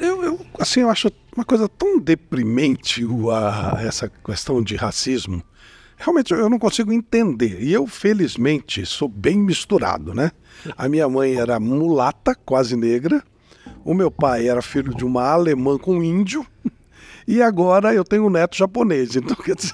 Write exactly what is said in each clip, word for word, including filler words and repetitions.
Eu, eu, assim, eu acho uma coisa tão deprimente a, essa questão de racismo. Realmente eu não consigo entender. E eu, felizmente, sou bem misturado, né? A minha mãe era mulata, quase negra. O meu pai era filho de uma alemã com índio. E agora eu tenho um neto japonês. Então, quer dizer...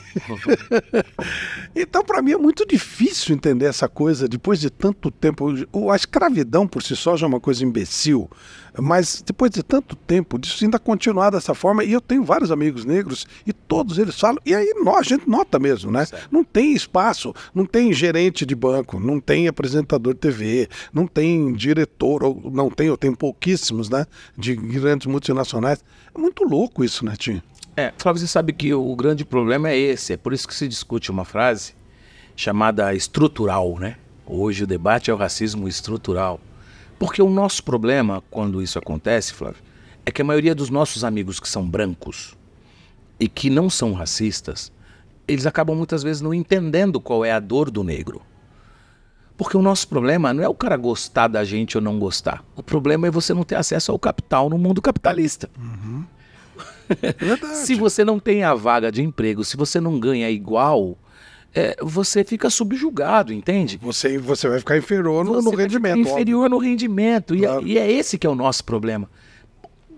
então, para mim, é muito difícil entender essa coisa depois de tanto tempo. A escravidão, por si só, já é uma coisa imbecil. Mas, depois de tanto tempo, disso ainda continuar dessa forma. E eu tenho vários amigos negros e todos eles falam. E aí nós, a gente nota mesmo, né? Certo. Não tem espaço, não tem gerente de banco, não tem apresentador de T V, não tem diretor, ou não tem, ou tem pouquíssimos, né? De grandes multinacionais. É muito louco isso, né, Tim? É, Flávio, você sabe que o grande problema é esse. É por isso que se discute uma frase chamada estrutural, né? Hoje o debate é o racismo estrutural. Porque o nosso problema, quando isso acontece, Flávio, é que a maioria dos nossos amigos que são brancos e que não são racistas, eles acabam muitas vezes não entendendo qual é a dor do negro. Porque o nosso problema não é o cara gostar da gente ou não gostar. O problema é você não ter acesso ao capital no mundo capitalista. Uhum. Se você não tem a vaga de emprego, se você não ganha igual... É, você fica subjugado, entende? Você, você vai ficar inferior no, no rendimento. Inferior óbvio. no rendimento. Claro. E, e é esse que é o nosso problema.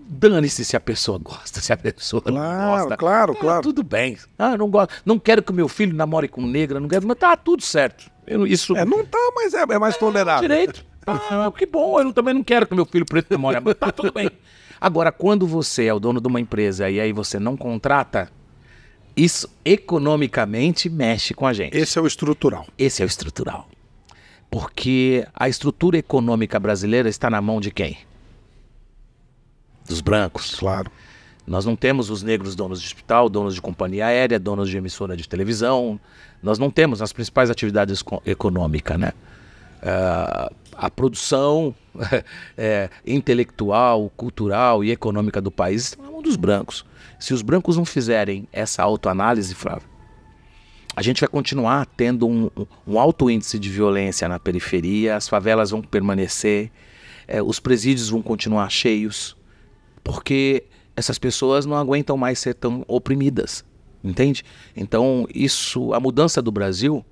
Dane-se se a pessoa gosta, se a pessoa claro, não gosta. Claro, ah, claro. Tudo bem. Ah, não gosto. Não quero que o meu filho namore com negra, não quero, mas tá tudo certo. Eu, isso... É, não tá, mas é, é mais é, tolerável. Direito. Ah, que bom, eu também não quero que o meu filho preto namore, mas tá tudo bem. Agora, quando você é o dono de uma empresa e aí você não contrata, isso economicamente mexe com a gente. Esse é o estrutural. Esse é o estrutural. Porque a estrutura econômica brasileira está na mão de quem? Dos brancos. Claro. Nós não temos os negros donos de hospital, donos de companhia aérea, donos de emissora de televisão. Nós não temos as principais atividades econômicas, né? Uh, a produção é, intelectual, cultural e econômica do país está na mão dos brancos. Se os brancos não fizerem essa autoanálise, Flávio, a gente vai continuar tendo um, um alto índice de violência na periferia, as favelas vão permanecer, é, os presídios vão continuar cheios, porque essas pessoas não aguentam mais ser tão oprimidas, entende? Então, isso, a mudança do Brasil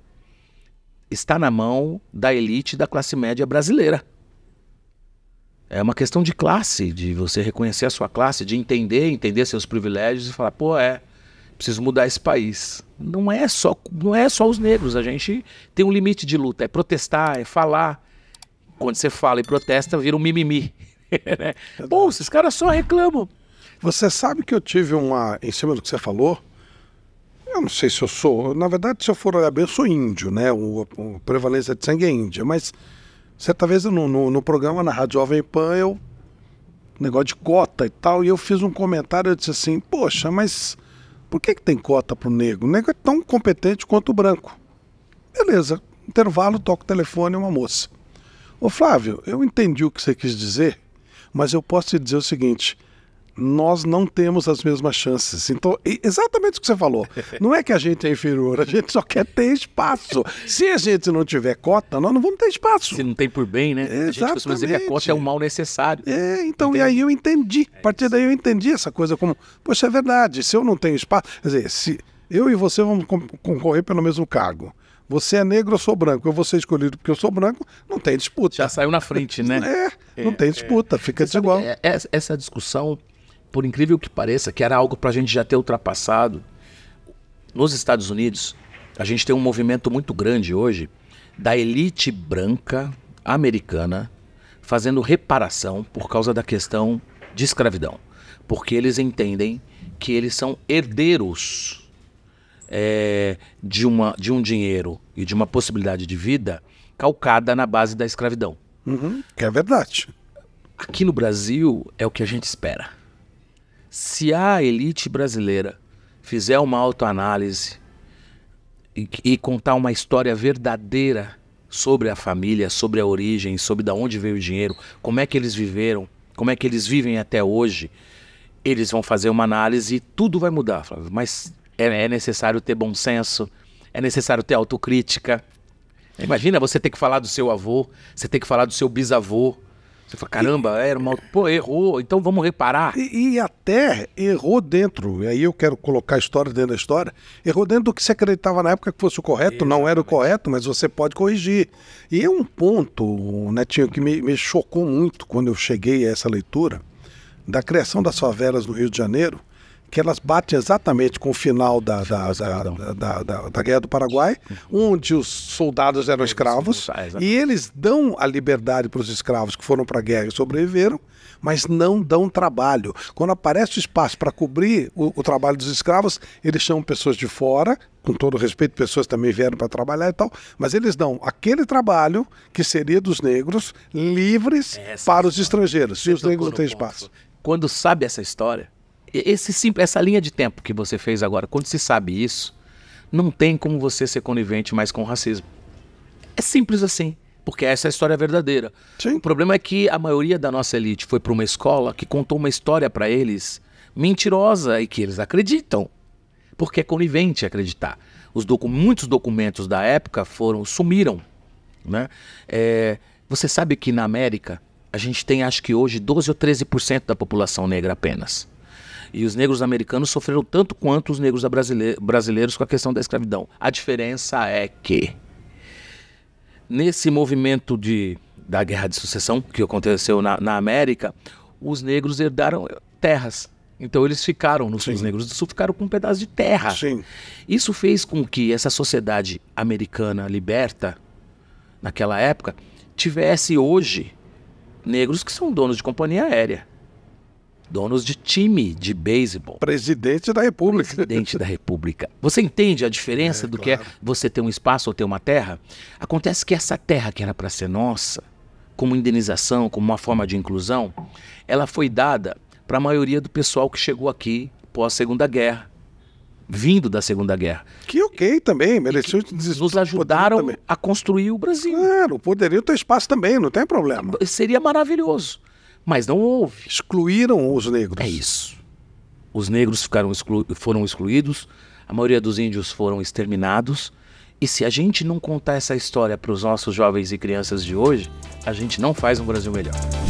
está na mão da elite da classe média brasileira. É uma questão de classe, de você reconhecer a sua classe, de entender, entender seus privilégios e falar, pô, é, preciso mudar esse país. Não é só, não é só os negros, a gente tem um limite de luta, é protestar, é falar. Quando você fala e protesta, vira um mimimi. Pô, esses caras só reclamam. Você sabe que eu tive uma, em cima do que você falou, eu não sei se eu sou, na verdade, se eu for olhar bem, eu sou índio, né? O, a prevalência de sangue é índia, mas... Certa vez no, no, no programa, na Rádio Jovem Pan, eu, negócio de cota e tal, e eu fiz um comentário, eu disse assim, poxa, mas por que, que tem cota pro negro? O negro é tão competente quanto o branco. Beleza, intervalo, toco o telefone, uma moça. Ô Flávio, eu entendi o que você quis dizer, mas eu posso te dizer o seguinte, nós não temos as mesmas chances. Então, exatamente o que você falou. Não é que a gente é inferior, a gente só quer ter espaço. Se a gente não tiver cota, nós não vamos ter espaço. Se não tem por bem, né? Exatamente. A gente costuma dizer que a cota é um mal necessário. É, então, entendeu? E aí eu entendi. A partir daí eu entendi essa coisa como, poxa, é verdade, se eu não tenho espaço... Quer dizer, se eu e você vamos concorrer pelo mesmo cargo... Você é negro, eu sou branco. Eu vou ser escolhido porque eu sou branco, não tem disputa. Já saiu na frente, né? É, é não tem disputa, é. fica Você desigual. Sabe, é, essa discussão, por incrível que pareça, que era algo para a gente já ter ultrapassado. Nos Estados Unidos, a gente tem um movimento muito grande hoje da elite branca americana fazendo reparação por causa da questão de escravidão. Porque eles entendem que eles são herdeiros É, de, uma, de um dinheiro e de uma possibilidade de vida calcada na base da escravidão. Uhum, que é verdade. Aqui no Brasil é o que a gente espera. Se a elite brasileira fizer uma autoanálise e, e contar uma história verdadeira sobre a família, sobre a origem, sobre de onde veio o dinheiro, como é que eles viveram, como é que eles vivem até hoje, eles vão fazer uma análise e tudo vai mudar, Flávio. Mas... É necessário ter bom senso, é necessário ter autocrítica. Imagina você ter que falar do seu avô, você ter que falar do seu bisavô. Você fala, caramba, e, era mal. Pô, errou, então vamos reparar. E, e até errou dentro, e aí eu quero colocar a história dentro da história, errou dentro do que você acreditava na época que fosse o correto, exatamente. Não era o correto, mas você pode corrigir. E é um ponto, Netinho, que me, me chocou muito quando eu cheguei a essa leitura, da criação das favelas no Rio de Janeiro, que elas batem exatamente com o final da, da, da, da, da, da, da Guerra do Paraguai, onde os soldados eram escravos, e eles dão a liberdade para os escravos que foram para a guerra e sobreviveram, mas não dão trabalho. Quando aparece o espaço para cobrir o, o trabalho dos escravos, eles chamam pessoas de fora, com todo respeito, pessoas também vieram para trabalhar e tal, mas eles dão aquele trabalho que seria dos negros, livres essa para os estrangeiros, se os negros não têm espaço. Quando sabe essa história, Esse, essa linha de tempo que você fez agora, quando se sabe isso, não tem como você ser conivente mais com o racismo. É simples assim, porque essa é a história verdadeira. Sim. O problema é que a maioria da nossa elite foi para uma escola que contou uma história para eles mentirosa e que eles acreditam, porque é conivente acreditar. Os docu- muitos documentos da época foram, sumiram, né? É, você sabe que na América a gente tem, acho que hoje, doze ou treze por cento da população negra apenas. E os negros americanos sofreram tanto quanto os negros brasileiros com a questão da escravidão. A diferença é que, nesse movimento de, da guerra de sucessão que aconteceu na, na América, os negros herdaram terras. Então eles ficaram, nos, os negros do sul ficaram com um pedaço de terra. Sim. Isso fez com que essa sociedade americana liberta, naquela época, tivesse hoje negros que são donos de companhia aérea. Donos de time de beisebol. Presidente da República. Presidente da República. Você entende a diferença é, do claro. que é você ter um espaço ou ter uma terra? Acontece que essa terra que era para ser nossa, como indenização, como uma forma de inclusão, ela foi dada para a maioria do pessoal que chegou aqui pós Segunda Guerra, vindo da Segunda Guerra. Que ok também, mereceu que nos ajudaram a construir o Brasil. Claro, poderiam ter espaço também, não tem problema. Seria maravilhoso. Mas não houve. Excluíram os negros. É isso. Os negros ficaram exclu- foram excluídos, a maioria dos índios foram exterminados. E se a gente não contar essa história para os nossos jovens e crianças de hoje, a gente não faz um Brasil melhor.